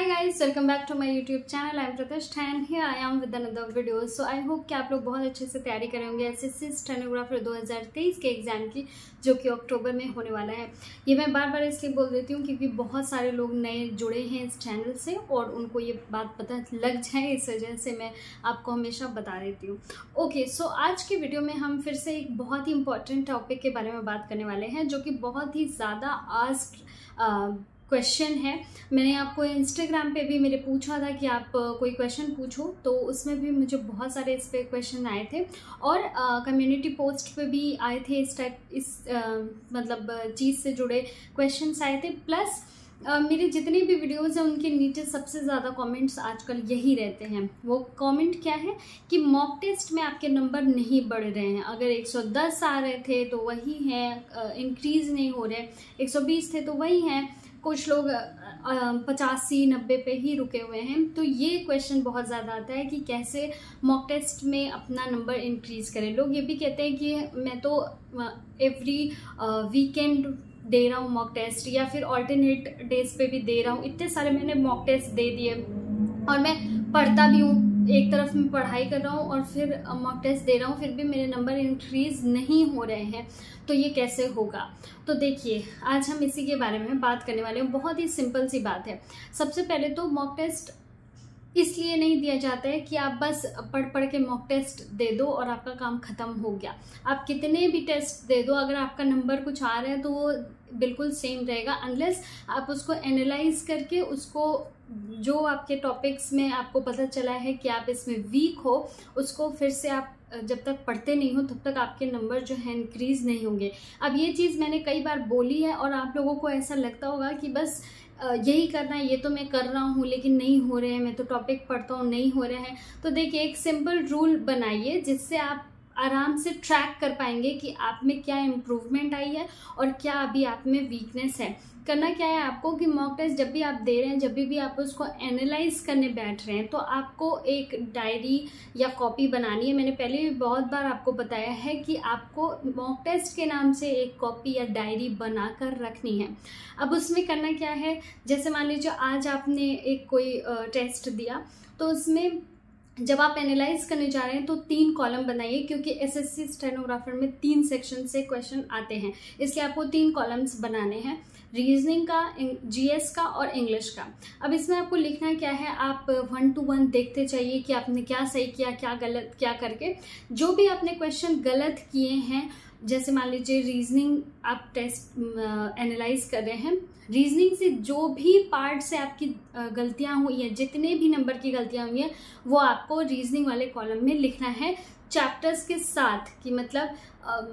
Hi guys, welcome back to my YouTube channel. I am Pratish and here I am with another video. So I hope कि आप लोग बहुत अच्छे से तैयारी कर रहे होंगे SSC स्टेनोग्राफर 2023 के एग्ज़ाम की, जो कि अक्टूबर में होने वाला है. ये मैं बार बार इसलिए बोल देती हूँ क्योंकि बहुत सारे लोग नए जुड़े हैं इस चैनल से और उनको ये बात पता लग जाए, इस वजह से मैं आपको हमेशा बता देती हूँ. ओके, सो आज के वीडियो में हम फिर से एक बहुत ही इम्पॉर्टेंट टॉपिक के बारे में बात करने वाले हैं, जो कि बहुत ही ज़्यादा आस्क्ड क्वेश्चन है. मैंने आपको इंस्टाग्राम पे भी मेरे पूछा था कि आप कोई क्वेश्चन पूछो, तो उसमें भी मुझे बहुत सारे इस पर क्वेश्चन आए थे और कम्युनिटी पोस्ट पे भी आए थे. इस टाइप मतलब चीज़ से जुड़े क्वेश्चंस आए थे. प्लस मेरे जितने भी वीडियोस हैं उनके नीचे सबसे ज़्यादा कमेंट्स आजकल यही रहते हैं. वो कमेंट क्या है कि मॉक टेस्ट में आपके नंबर नहीं बढ़ रहे हैं. अगर 110 आ रहे थे तो वही हैं, इंक्रीज़ नहीं हो रहे. 120 थे तो वही हैं. कुछ लोग 85-90 पे ही रुके हुए हैं. तो ये क्वेश्चन बहुत ज़्यादा आता है कि कैसे मॉक टेस्ट में अपना नंबर इंक्रीज़ करें. लोग ये भी कहते हैं कि मैं तो एवरी वीकेंड दे रहा हूँ मॉक टेस्ट, या फिर ऑल्टरनेट डेज पे भी दे रहा हूँ. इतने सारे मैंने मॉक टेस्ट दे दिए और मैं पढ़ता भी हूँ. एक तरफ मैं पढ़ाई कर रहा हूँ और फिर मॉक टेस्ट दे रहा हूँ, फिर भी मेरे नंबर इंक्रीज़ नहीं हो रहे हैं, तो ये कैसे होगा. तो देखिए, आज हम इसी के बारे में बात करने वाले हैं. बहुत ही सिंपल सी बात है. सबसे पहले तो मॉक टेस्ट इसलिए नहीं दिया जाता है कि आप बस पढ़ के मॉक टेस्ट दे दो और आपका काम ख़त्म हो गया. आप कितने भी टेस्ट दे दो, अगर आपका नंबर कुछ आ रहा है तो वो बिल्कुल सेम रहेगा, अनलेस आप उसको एनालाइज करके उसको जो आपके टॉपिक्स में आपको पता चला है कि आप इसमें वीक हो, उसको फिर से आप जब तक पढ़ते नहीं हो तब तक आपके नंबर जो है इंक्रीज़ नहीं होंगे. अब ये चीज़ मैंने कई बार बोली है और आप लोगों को ऐसा लगता होगा कि बस यही करना है, ये तो मैं कर रहा हूँ लेकिन नहीं हो रहे हैं, मैं तो टॉपिक पढ़ता हूँ नहीं हो रहे हैं. तो देखिए, एक सिंपल रूल बनाइए जिससे आप आराम से ट्रैक कर पाएंगे कि आप में क्या इम्प्रूवमेंट आई है और क्या अभी आप में वीकनेस है. करना क्या है आपको कि मॉक टेस्ट जब भी आप दे रहे हैं, जब भी आप उसको एनालाइज करने बैठ रहे हैं, तो आपको एक डायरी या कॉपी बनानी है. मैंने पहले भी बहुत बार आपको बताया है कि आपको मॉक टेस्ट के नाम से एक कॉपी या डायरी बना कर रखनी है. अब उसमें करना क्या है, जैसे मान लीजिए आज आपने एक कोई टेस्ट दिया, तो उसमें जब आप एनालाइज करने जा रहे हैं तो 3 कॉलम बनाइए, क्योंकि एसएससी स्टेनोग्राफर में 3 सेक्शन से क्वेश्चन आते हैं, इसलिए आपको 3 कॉलम्स बनाने हैं, रीजनिंग का, जीएस का और इंग्लिश का. अब इसमें आपको लिखना क्या है, आप 1-to-1 देखते चाहिए कि आपने क्या सही किया, क्या गलत किया, करके जो भी आपने क्वेश्चन गलत किए हैं. जैसे मान लीजिए रीजनिंग आप टेस्ट एनालाइज कर रहे हैं, रीजनिंग से जो भी पार्ट से आपकी गलतियां हुई हैं, जितने भी नंबर की गलतियां हुई हैं, वो आपको रीजनिंग वाले कॉलम में लिखना है चैप्टर्स के साथ. कि मतलब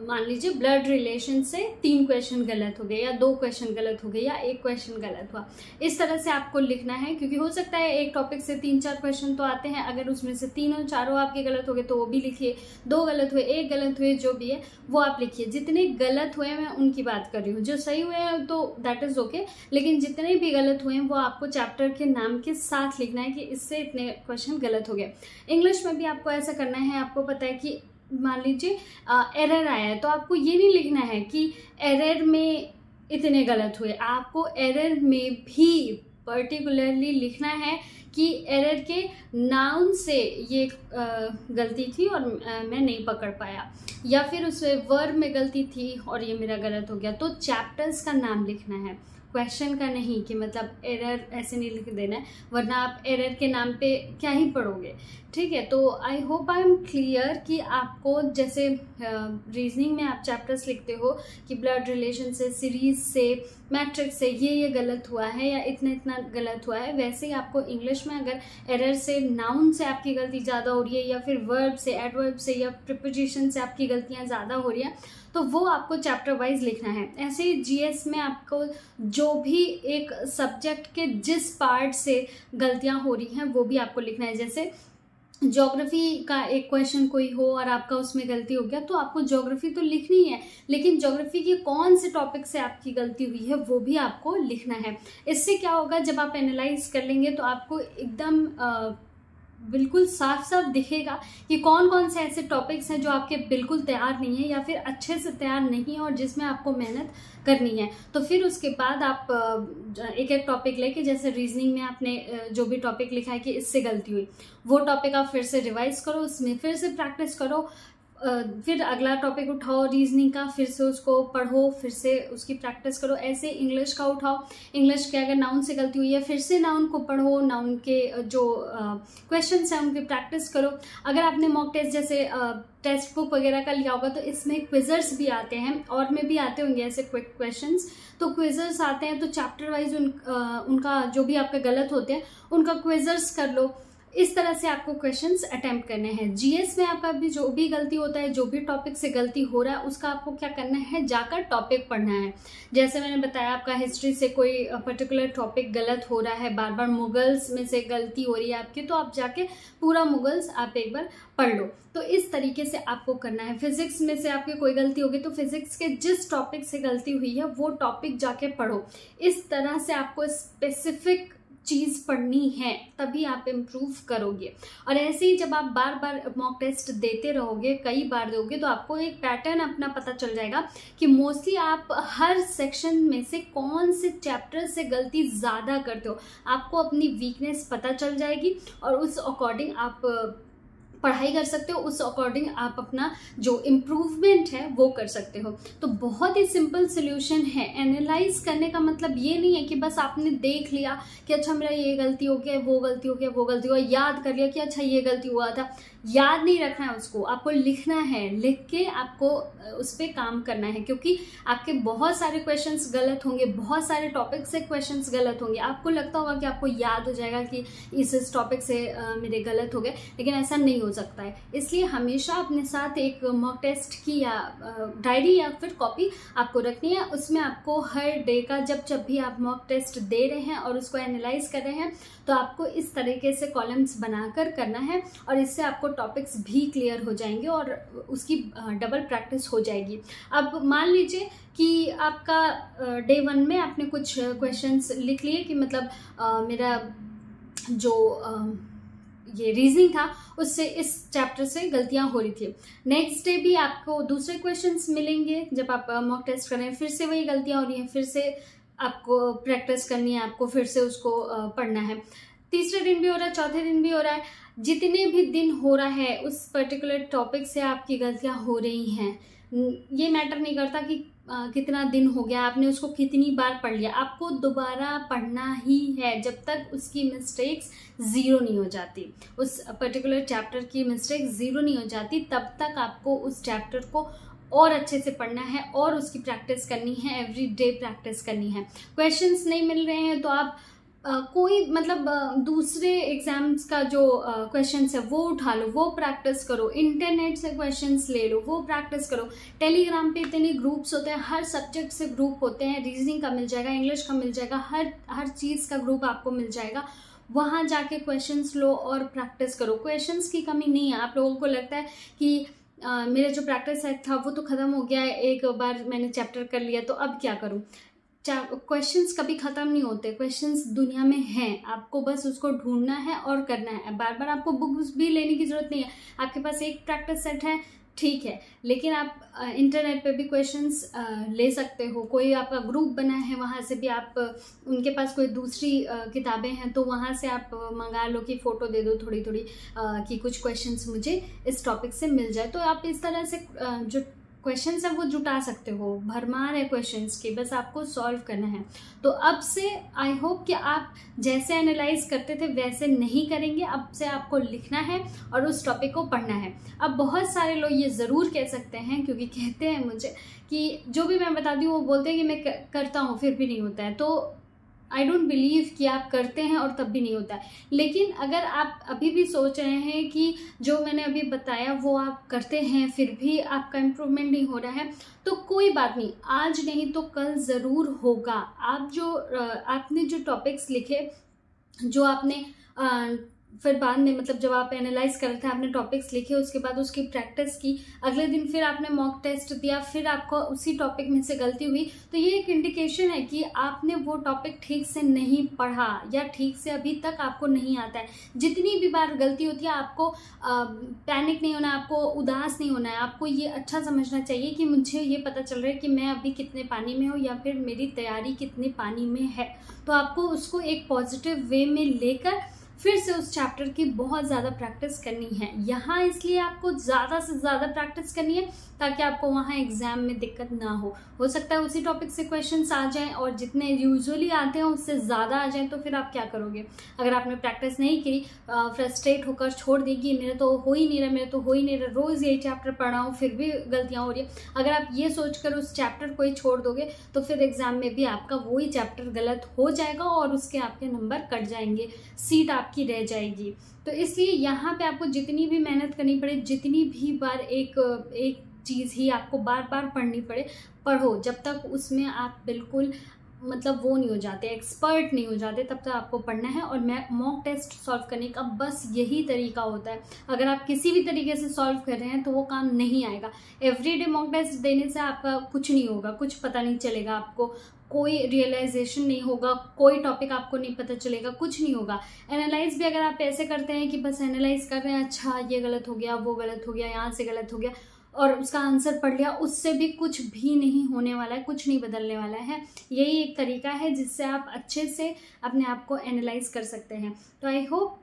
मान लीजिए ब्लड रिलेशन से 3 क्वेश्चन गलत हो गए, या 2 क्वेश्चन गलत हो गए, या 1 क्वेश्चन गलत हुआ. इस तरह से आपको लिखना है, क्योंकि हो सकता है एक टॉपिक से 3-4 क्वेश्चन तो आते हैं. अगर उसमें से 3 और 4 आपके गलत हो गए तो वो भी लिखिए, 2 गलत हुए, 1 गलत हुए, जो भी है वो आप लिखिए. जितने गलत हुए मैं उनकी बात कर रही हूँ, जो सही हुए हैं तो दैट इज़ ओके, लेकिन जितने भी गलत हुए हैं वो आपको चैप्टर के नाम के साथ लिखना है कि इससे इतने क्वेश्चन गलत हो गए. इंग्लिश में भी आपको ऐसा करना है. आपको पता है कि मान लीजिए एरर आया है, तो आपको ये नहीं लिखना है कि एरर में इतने गलत हुए. आपको एरर में भी पर्टिकुलरली लिखना है कि एरर के नाउन से ये गलती थी और मैं नहीं पकड़ पाया, या फिर उसमें वर्ब में गलती थी और ये मेरा गलत हो गया. तो चैप्टर्स का नाम लिखना है, क्वेश्चन का नहीं. कि मतलब एरर ऐसे नहीं लिख देना है, वरना आप एरर के नाम पे क्या ही पढ़ोगे. ठीक है, तो I hope I am clear कि आपको जैसे रीजनिंग में आप चैप्टर्स लिखते हो कि ब्लड रिलेशन से, सीरीज से, मैट्रिक्स से ये गलत हुआ है, या इतना इतना गलत हुआ है, वैसे ही आपको इंग्लिश में अगर एरर से, नाउन से आपकी गलती ज़्यादा हो रही है, या फिर वर्ब से, एडवर्ब से, या प्रीपोजिशन से आपकी गलतियाँ ज़्यादा हो रही हैं, तो वो आपको चैप्टर वाइज लिखना है. ऐसे ही जीएस में आपको जो भी एक सब्जेक्ट के जिस पार्ट से गलतियाँ हो रही हैं वो भी आपको लिखना है. जैसे ज्योग्राफी का एक क्वेश्चन कोई हो और आपका उसमें गलती हो गया, तो आपको ज्योग्राफी तो लिखनी है, लेकिन ज्योग्राफी के कौन से टॉपिक से आपकी गलती हुई है वो भी आपको लिखना है. इससे क्या होगा, जब आप एनालाइज कर लेंगे तो आपको एकदम बिल्कुल साफ साफ दिखेगा कि कौन कौन से ऐसे टॉपिक्स हैं जो आपके बिल्कुल तैयार नहीं है या फिर अच्छे से तैयार नहीं है और जिसमें आपको मेहनत करनी है। तो फिर उसके बाद आप एक एक टॉपिक लेके, जैसे रीजनिंग में आपने जो भी टॉपिक लिखा है कि इससे गलती हुई, वो टॉपिक आप फिर से रिवाइज करो, उसमें फिर से प्रैक्टिस करो, फिर अगला टॉपिक उठाओ रीजनिंग का, फिर से उसको पढ़ो, फिर से उसकी प्रैक्टिस करो। ऐसे इंग्लिश का उठाओ, इंग्लिश के अगर नाउन से गलती हुई है फिर से नाउन को पढ़ो, नाउन के जो क्वेश्चंस हैं उनकी प्रैक्टिस करो। अगर आपने मॉक टेस्ट जैसे टेस्ट बुक वगैरह का लिया होगा तो इसमें क्विजर्स भी आते हैं और में भी आते होंगे ऐसे क्विक क्वेश्चंस। तो क्विजर्स आते हैं तो चैप्टर वाइज उनका जो भी आपके गलत होते हैं उनका क्विजर्स कर लो। इस तरह से आपको क्वेश्चंस अटेम्प्ट करने हैं। जीएस में आपका भी जो भी गलती होता है, जो भी टॉपिक से गलती हो रहा है, उसका आपको क्या करना है, जाकर टॉपिक पढ़ना है। जैसे मैंने बताया, आपका हिस्ट्री से कोई पर्टिकुलर टॉपिक गलत हो रहा है, बार बार मुगल्स में से गलती हो रही है आपकी, तो आप जाके पूरा मुगल्स आप एक बार पढ़ लो। तो इस तरीके से आपको करना है। फिजिक्स में से आपकी कोई गलती होगी तो फिजिक्स के जिस टॉपिक से गलती हुई है वो टॉपिक जाके पढ़ो। इस तरह से आपको स्पेसिफिक चीज़ पढ़नी है, तभी आप इम्प्रूव करोगे। और ऐसे ही जब आप बार बार मॉक टेस्ट देते रहोगे, कई बार दोगे, तो आपको एक पैटर्न अपना पता चल जाएगा कि मोस्टली आप हर सेक्शन में से कौन से चैप्टर से गलती ज़्यादा करते हो। आपको अपनी वीकनेस पता चल जाएगी और उस अकॉर्डिंग आप पढ़ाई कर सकते हो, उस अकॉर्डिंग आप अपना जो इम्प्रूवमेंट है वो कर सकते हो। तो बहुत ही सिंपल सोल्यूशन है। एनालाइज करने का मतलब ये नहीं है कि बस आपने देख लिया कि अच्छा मेरा ये गलती हो गया, वो गलती हो गया, वो गलती हो, याद कर लिया कि अच्छा ये गलती हुआ था। याद नहीं रखना है उसको, आपको लिखना है, लिख के आपको उस पर काम करना है, क्योंकि आपके बहुत सारे क्वेश्चंस गलत होंगे, बहुत सारे टॉपिक से क्वेश्चंस गलत होंगे। आपको लगता होगा कि आपको याद हो जाएगा कि इस टॉपिक से मेरे गलत हो गए, लेकिन ऐसा नहीं हो सकता है। इसलिए हमेशा अपने साथ एक मॉक टेस्ट की या डायरी या फिर कॉपी आपको रखनी है। उसमें आपको हर डे का जब भी आप मॉक टेस्ट दे रहे हैं और उसको एनालाइज कर रहे हैं, तो आपको इस तरीके से कॉलम्स बनाकर करना है और इससे आपको टॉपिक्स भी क्लियर हो जाएंगे और उसकी डबल प्रैक्टिस हो जाएगी। अब मान लीजिए कि आपका डे वन में आपने कुछ क्वेश्चंस लिख लिए कि मतलब मेरा जो ये रीजनिंग था उससे इस चैप्टर से गलतियां हो रही थी। नेक्स्ट डे भी आपको दूसरे क्वेश्चंस मिलेंगे, जब आप मॉक टेस्ट करें फिर से वही गलतियां हो रही हैं, फिर से आपको प्रैक्टिस करनी है, आपको फिर से उसको पढ़ना है। तीसरे दिन भी हो रहा है, चौथे दिन भी हो रहा है, जितने भी दिन हो रहा है उस पर्टिकुलर टॉपिक से आपकी गलतियां हो रही हैं। ये मैटर नहीं करता कि कितना दिन हो गया, आपने उसको कितनी बार पढ़ लिया, आपको दोबारा पढ़ना ही है जब तक उसकी मिस्टेक्स ज़ीरो नहीं हो जाती, उस पर्टिकुलर चैप्टर की मिस्टेक ज़ीरो नहीं हो जाती, तब तक आपको उस चैप्टर को और अच्छे से पढ़ना है और उसकी प्रैक्टिस करनी है, एवरी डे प्रैक्टिस करनी है। क्वेश्चंस नहीं मिल रहे हैं तो आप कोई मतलब दूसरे एग्जाम्स का जो क्वेश्चंस है वो उठा लो, वो प्रैक्टिस करो, इंटरनेट से क्वेश्चंस ले लो, वो प्रैक्टिस करो। टेलीग्राम पे इतने ग्रुप्स होते हैं, हर सब्जेक्ट से ग्रुप होते हैं, रीजनिंग का मिल जाएगा, इंग्लिश का मिल जाएगा, हर चीज़ का ग्रुप आपको मिल जाएगा। वहाँ जाके क्वेश्चंस लो और प्रैक्टिस करो। क्वेश्चंस की कमी नहीं है। आप लोगों को लगता है कि मेरा जो प्रैक्टिस सेट था वो तो ख़त्म हो गया है, एक बार मैंने चैप्टर कर लिया तो अब क्या करूँ। क्वेश्चंस कभी ख़त्म नहीं होते, क्वेश्चंस दुनिया में हैं, आपको बस उसको ढूंढना है और करना है। बार बार आपको बुक्स भी लेने की ज़रूरत नहीं है, आपके पास एक प्रैक्टिस सेट है, ठीक है, लेकिन आप इंटरनेट पे भी क्वेश्चंस ले सकते हो। कोई आपका ग्रुप बना है, वहाँ से भी आप उनके पास कोई दूसरी किताबें हैं तो वहाँ से आप मंगा लो कि फ़ोटो दे दो थोड़ी थोड़ी कि कुछ क्वेश्चंस मुझे इस टॉपिक से मिल जाए। तो आप इस तरह से जो क्वेश्चंस है वो जुटा सकते हो। भरमार है क्वेश्चंस की, बस आपको सॉल्व करना है। तो अब से आई होप कि आप जैसे एनालाइज करते थे वैसे नहीं करेंगे, अब से आपको लिखना है और उस टॉपिक को पढ़ना है। अब बहुत सारे लोग ये ज़रूर कह सकते हैं, क्योंकि कहते हैं मुझे कि जो भी मैं बताती हूँ वो बोलते हैं कि मैं करता हूँ फिर भी नहीं होता है। तो आई डोंट बिलीव कि आप करते हैं और तब भी नहीं होता है। लेकिन अगर आप अभी भी सोच रहे हैं कि जो मैंने अभी बताया वो आप करते हैं फिर भी आपका इम्प्रूवमेंट नहीं हो रहा है, तो कोई बात नहीं, आज नहीं तो कल ज़रूर होगा। आपने जो टॉपिक्स लिखे, जो आपने फिर बाद में मतलब जब आप एनालाइज कर रहे थे, आपने टॉपिक्स लिखे, उसके बाद उसकी प्रैक्टिस की, अगले दिन फिर आपने मॉक टेस्ट दिया, फिर आपको उसी टॉपिक में से गलती हुई, तो ये एक इंडिकेशन है कि आपने वो टॉपिक ठीक से नहीं पढ़ा या ठीक से अभी तक आपको नहीं आता है। जितनी भी बार गलती होती है आपको पैनिक नहीं होना है, आपको उदास नहीं होना है, आपको ये अच्छा समझना चाहिए कि मुझे ये पता चल रहा है कि मैं अभी कितने पानी में हूँ या फिर मेरी तैयारी कितने पानी में है। तो आपको उसको एक पॉजिटिव वे में लेकर फिर से उस चैप्टर की बहुत ज़्यादा प्रैक्टिस करनी है। यहाँ इसलिए आपको ज़्यादा से ज़्यादा प्रैक्टिस करनी है ताकि आपको वहाँ एग्जाम में दिक्कत ना हो सकता है उसी टॉपिक से क्वेश्चंस आ जाएं और जितने यूजुअली आते हैं उससे ज़्यादा आ जाएं, तो फिर आप क्या करोगे? अगर आपने प्रैक्टिस नहीं की, फ्रस्ट्रेट होकर छोड़ देगी मेरा तो हो ही नहीं रहा, मेरा तो हो ही नहीं रहा, रोज़ यही चैप्टर पढ़ा हूँ फिर भी गलतियाँ हो रही है, अगर आप ये सोचकर उस चैप्टर को ही छोड़ दोगे तो फिर एग्ज़ाम में भी आपका वही चैप्टर गलत हो जाएगा और उसके आपके नंबर कट जाएंगे, सीट आपकी रह जाएगी। तो इसलिए यहाँ पे आपको जितनी भी मेहनत करनी पड़े, जितनी भी बार एक चीज़ ही आपको बार बार पढ़नी पड़े, पढ़ो। जब तक उसमें आप बिल्कुल मतलब वो नहीं हो जाते, एक्सपर्ट नहीं हो जाते, तब तक आपको पढ़ना है। और मैं मॉक टेस्ट सॉल्व करने का बस यही तरीका होता है। अगर आप किसी भी तरीके से सॉल्व कर रहे हैं तो वो काम नहीं आएगा। एवरीडे मॉक टेस्ट देने से आपका कुछ नहीं होगा, कुछ पता नहीं चलेगा, आपको कोई रियलाइजेशन नहीं होगा, कोई टॉपिक आपको नहीं पता चलेगा, कुछ नहीं होगा। एनालाइज भी अगर आप ऐसे करते हैं कि बस एनालाइज कर रहे हैं, अच्छा ये गलत हो गया, वो गलत हो गया, यहाँ से गलत हो गया और उसका आंसर पढ़ लिया, उससे भी कुछ भी नहीं होने वाला है, कुछ नहीं बदलने वाला है। यही एक तरीका है जिससे आप अच्छे से अपने आप को एनालाइज कर सकते हैं। तो आई होप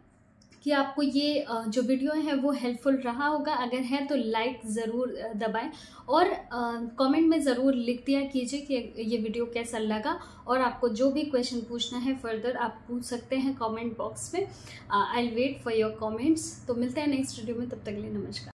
कि आपको ये जो वीडियो है वो हेल्पफुल रहा होगा। अगर है तो लाइक ज़रूर दबाएं और कमेंट में ज़रूर लिख दिया कीजिए कि ये वीडियो कैसा लगा, और आपको जो भी क्वेश्चन पूछना है फर्दर आप पूछ सकते हैं कमेंट बॉक्स में। I will wait for your comments. तो मिलते हैं नेक्स्ट वीडियो में, तब तक के लिए नमस्कार।